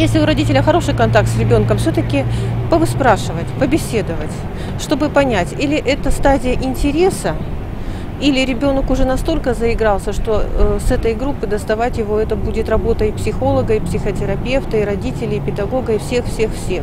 Если у родителя хороший контакт с ребенком, все-таки повыспрашивать, побеседовать, чтобы понять, или это стадия интереса, или ребенок уже настолько заигрался, что с этой группы доставать его, это будет работа и психолога, и психотерапевта, и родителей, и педагога, и всех-всех-всех.